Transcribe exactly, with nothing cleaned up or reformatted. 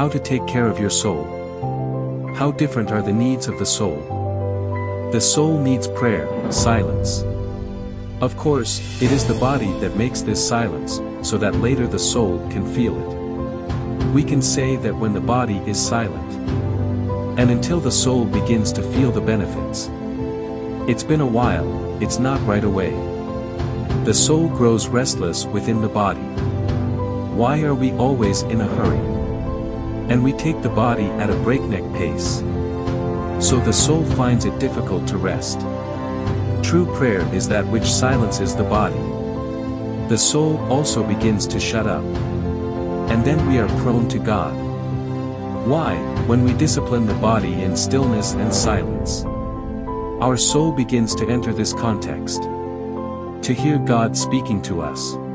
How to take care of your soul. How different are the needs of the soul? The soul needs prayer, silence. Of course, it is the body that makes this silence, so that later the soul can feel it. We can say that when the body is silent, and until the soul begins to feel the benefits. It's been a while, it's not right away. The soul grows restless within the body. Why are we always in a hurry? And we take the body at a breakneck pace. So the soul finds it difficult to rest. True prayer is that which silences the body. The soul also begins to shut up. And then we are prone to God. Why, when we discipline the body in stillness and silence, our soul begins to enter this context, to hear God speaking to us.